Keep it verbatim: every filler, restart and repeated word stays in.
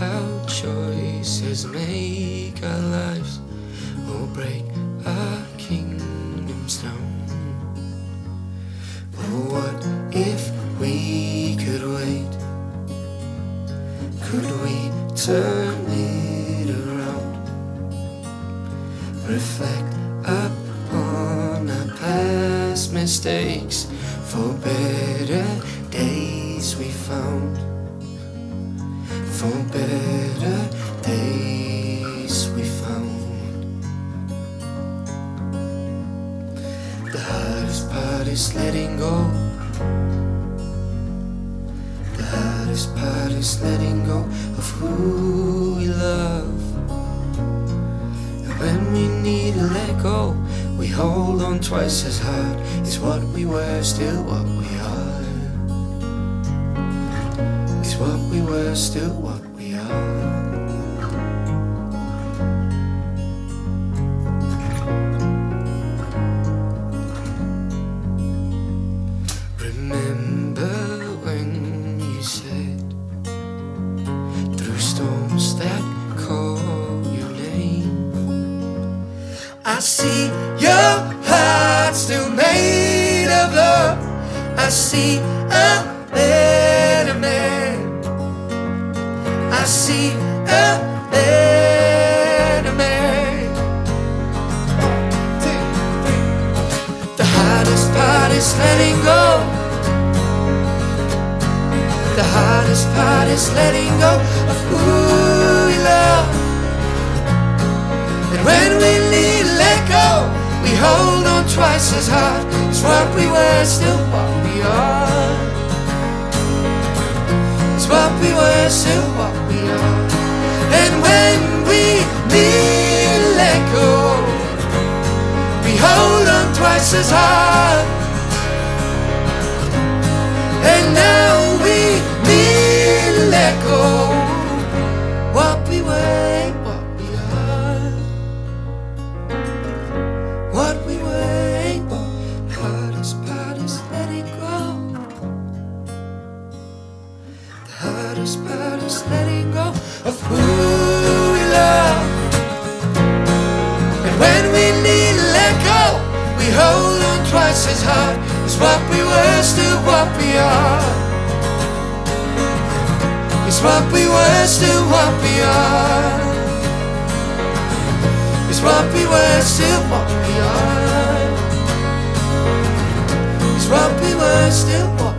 how choices make our lives or break our kingdoms down. Well, what if we could wait? Could we turn it around? Reflect upon our past mistakes, for better days we found, for better days we found. The hardest part is letting go. The hardest part is letting go of who we love. And when we need to let go, we hold on twice as hard. Is what we were still what we are. Is what we were still what we are. Remember when you said, through storms that call your name, I see your heart still made of love. I see a better man. I see a better man. The hardest part is letting go. The hardest part is letting go of who we love. And when we need to let go, we hold on twice as hard. It's what we were, still what we are. It's what we were, still what we are. And when we need to let go, we hold on twice as hard. And now we need to let go. What we were. Hardest part is letting go of who we love. And when we need to let go, we hold on twice as hard. It's what we were, still what we are. It's what we were, still what we are. It's what we were, still what we are. It's what we were, still what we are.